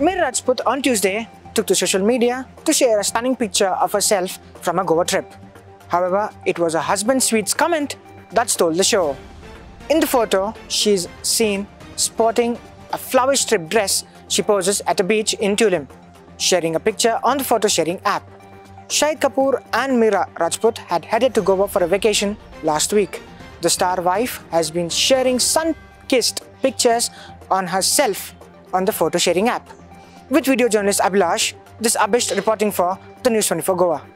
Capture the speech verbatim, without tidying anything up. Mira Rajput on Tuesday took to social media to share a stunning picture of herself from a Goa trip. However, it was her husband Sweet's comment that stole the show. In the photo, she is seen sporting a flower strip dress. She poses at a beach in Tulum, sharing a picture on the photo sharing app. Shahid Kapoor and Mira Rajput had headed to Goa for a vacation last week. The star wife has been sharing sun-kissed pictures on herself on the photo sharing app. With video journalist Abhilash, this is Abhish reporting for the News twenty-four Goa.